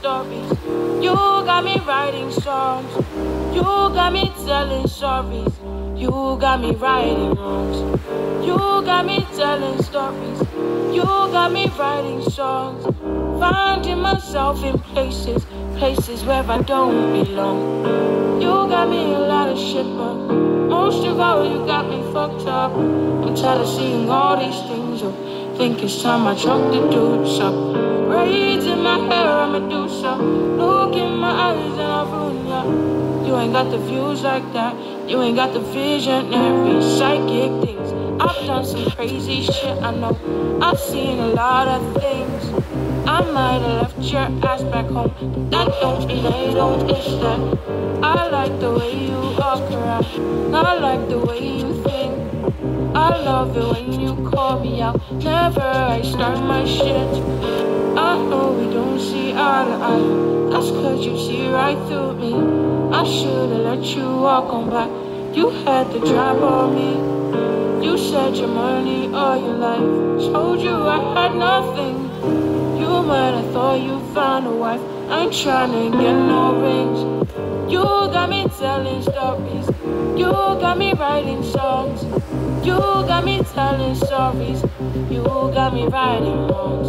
stories. You got me writing songs. You got me telling stories. You got me writing wrongs. You got me telling stories. You got me writing songs. Finding myself in places, places where I don't belong. You got me a lot of shit, but most of all you got me fucked up. I'm tired of seeing all these things. I think it's time I drop the dudes up. Braids in my hair, I'm a Medusa. Look in my eyes and I'll ruin ya. You ain't got the views like that. You ain't got the visionary psychic things. I've done some crazy shit, I know. I've seen a lot of things. I might have left your ass back home, but that don't mean I don't wish that. I like the way you walk around. I like the way you think. I love it when you call me out. Never I start my shit. I know we don't see eye to eye. That's cause you see right through me. I should've let you walk on by. You had to drop on me. You said your money all your life. Told you I had nothing. You might have thought you found a wife. I ain't tryna get no rings. You got me telling stories. You got me writing songs. You got me telling stories. You got me writing wrongs.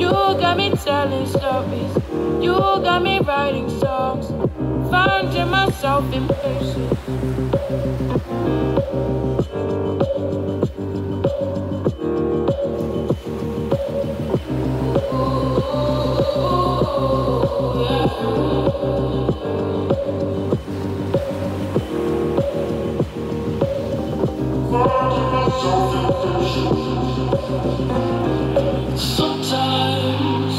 You got me telling stories. You got me writing songs. Finding myself in person. Finding myself in person. Sometimes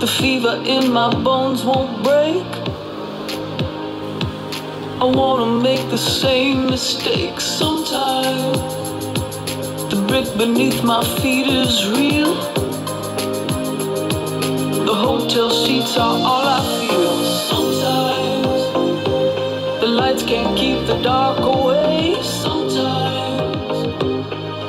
the fever in my bones won't break. I wanna make the same mistake. Sometimes the brick beneath my feet is real. The hotel sheets are all I feel. Sometimes the lights can't keep the dark away.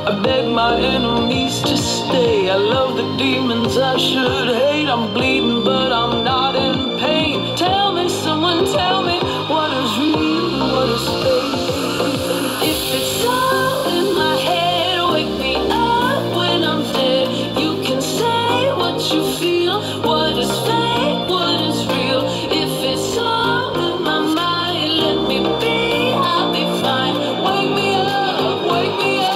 I beg my enemies to stay. I love the demons I should hate. I'm bleeding, but I'm not in pain. Tell me, someone tell me, what is real, what is fake? If it's all in my head, wake me up when I'm dead. You can say what you feel, what is fake, what is real. If it's all in my mind, let me be, I'll be fine. Wake me up, wake me up.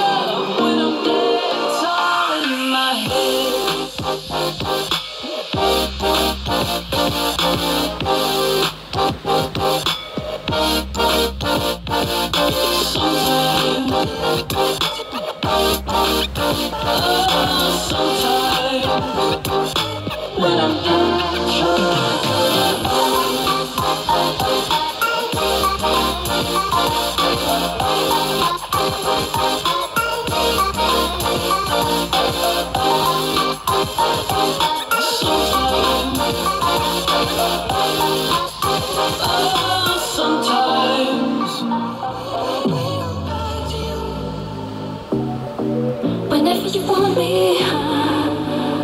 Sometimes when I'm in control. Sometimes whenever you want me high.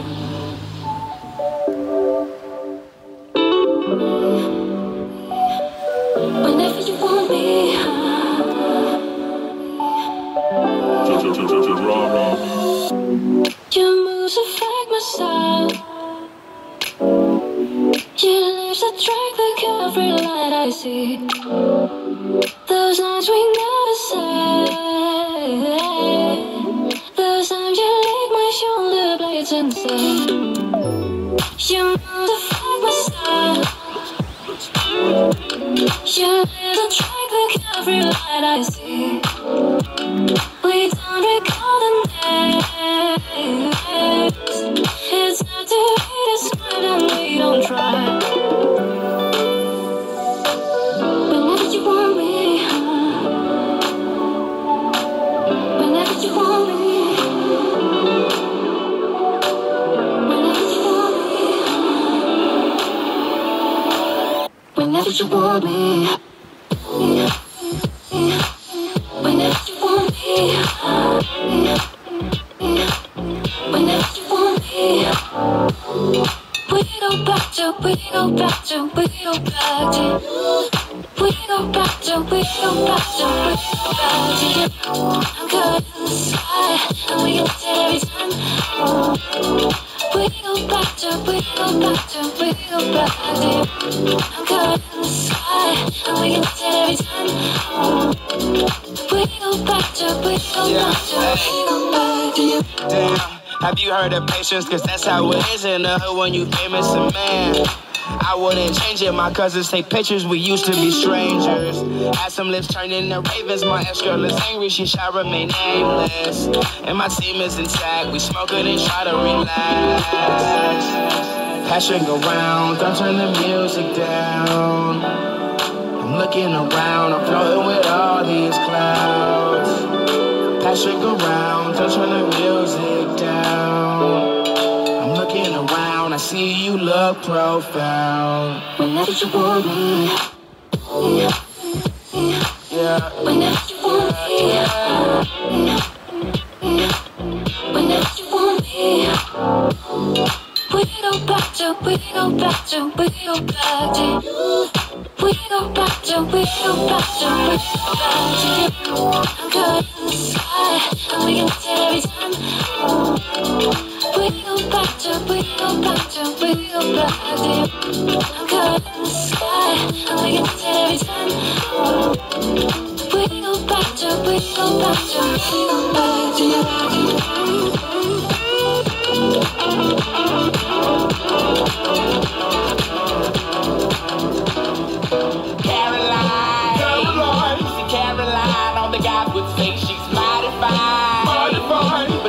Whenever you want me high. Your moves affect my style. Your lips attract like every light I see. Those lines we never say. Those times you lick my shoulder blades and say, you modify my style. Your lips attract like every light I see. We don't recall the names. It's not too late to smile and we don't try. Whenever you want me, whenever you want me. I'm good inside, and we get it every time. We go back to I'm good inside, and we get it every time. We go back to Damn. Have you heard of patience? Cause that's how it is in the hood when you famous and man. I wouldn't change it, my cousins take pictures, we used to be strangers. Had some lips turned into ravens, my ex-girl is angry, she shall remain nameless. And my team is intact, we smoke it and try to relax. Passing around, don't turn the music down. I'm looking around, I'm floating with all these clouds. Passing around, don't turn the music down. I'm looking around, I see you look profound. Whenever you want me, yeah. Whenever you want me, whenever you want me, we go back to I'm good inside, and we get it every time. We go back to I'm good inside, and we get it every time. We go back to Caroline, see Caroline on the guy with face, she's modified, but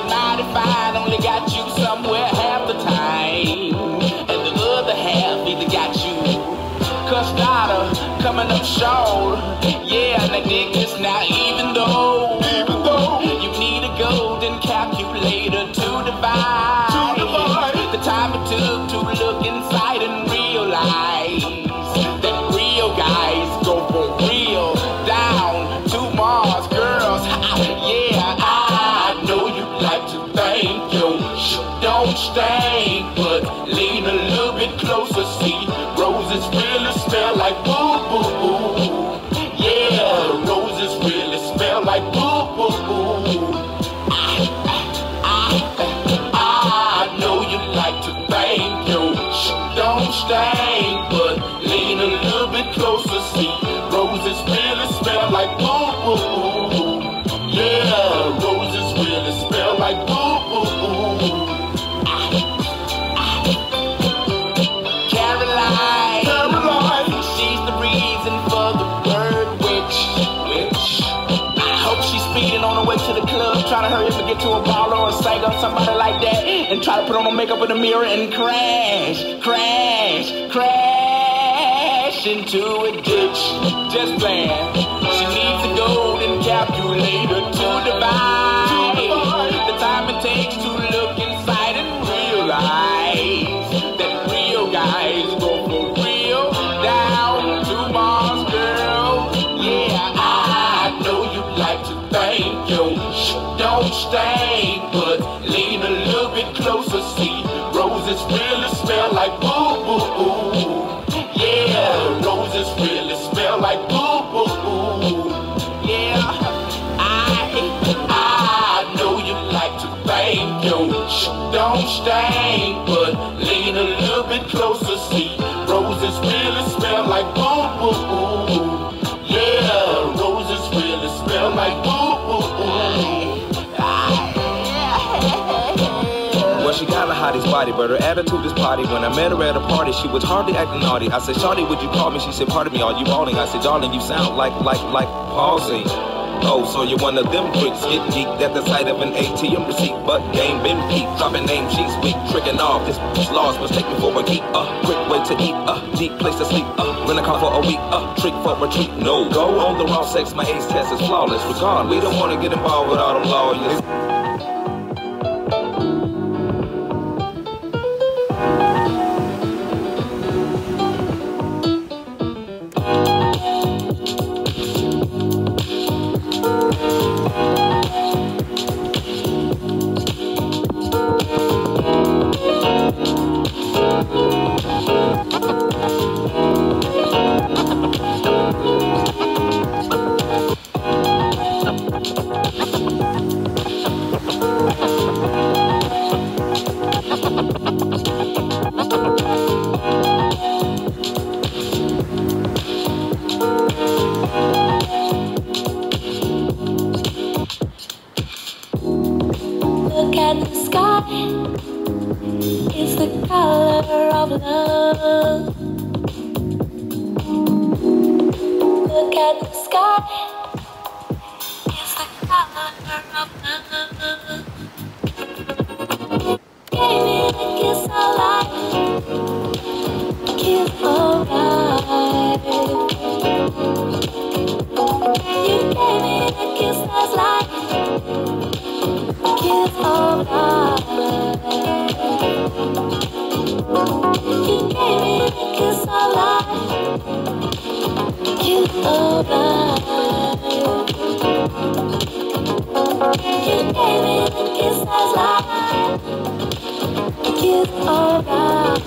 modified only got you somewhere half the time, and the other half either got you Custard coming up short. Yeah, and the niggas now even though you need a golden calculator to divide the time it took to look inside and realize that real guys go for real down to Mars, girls. I know you like to think you don't stink, but lean a little bit closer, see roses really smell like boo boo boo. Yeah, roses really smell like boo boo boo. I know you like to think you don't stink, but lean a little bit closer, see roses really smell like boo boo boo. Yeah, roses really smell like boo boo boo. Caroline, she's the reason for the word witch. I hope she's speeding on her way to the club, trying to hurry up and get to a baller or a singer, somebody like that, and try to put on her makeup in the mirror and crash into a ditch. Just playing. She needs a golden calculator to divide the time it takes to look inside and realize that real guys go for real down to Mars, girl. Yeah, I know you like to think you don't stink, but lean a little bit closer, see roses really smell like boo boo boo. Yeah, roses really smell like boo boo boo. Yeah, I know you like to think you don't stink, but lean a little bit closer, see roses really smell like boo boo boo. Yeah, roses really smell like boo boo boo. Well, she got a hottie's body, but her attitude is potty. When I met her at a party, she was hardly acting naughty. I said, "Shawty, would you call me?" She said, "Pardon me, are you balling?" I said, "Darling, you sound like palsy." Oh, so you're one of them pricks, get geeked at the sight of an ATM receipt, but game been peaked, dropping name, she's weak, tricking off, this bitch lost, mistake me for a geek, quick way to eat, deep place to sleep, rent a car for a week, trick for retreat, no, go on the raw sex, my ace test is flawless, regardless, we don't want to get involved with all them lawyers. at the sky. It's the color of love. Look at the sky. It's the color of love. Gave me the kiss I like. Kiss alright. You gave me the kiss that's like a kiss of love. You gave me the kiss of love, kiss of love. You gave me the kiss that's like a kiss of love.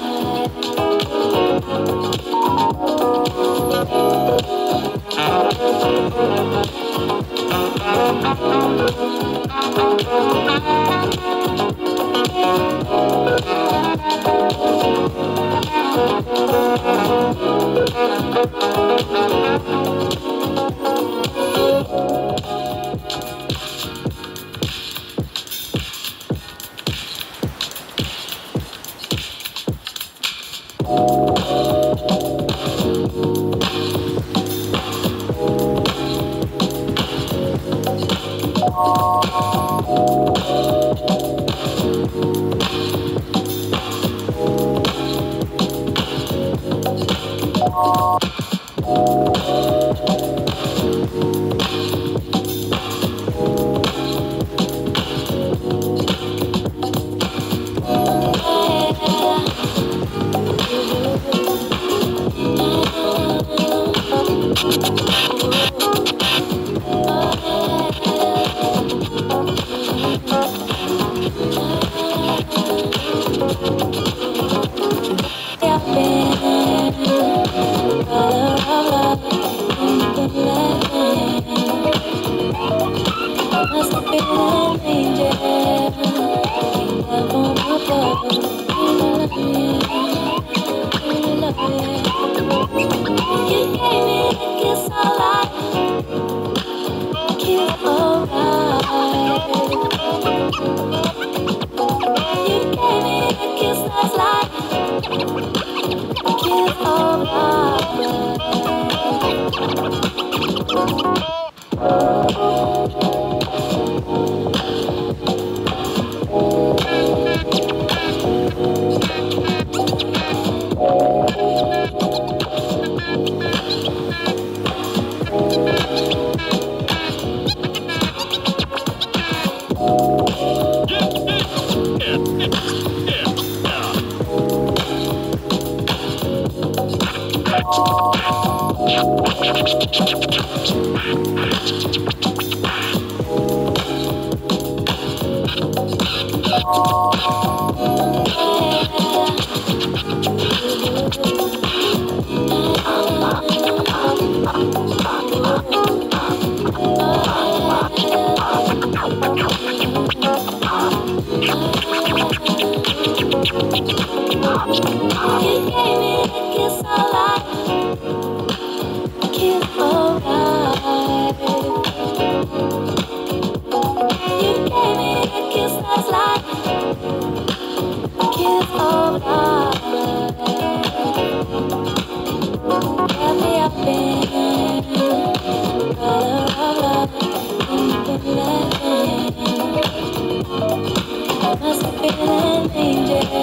Must have been an angel.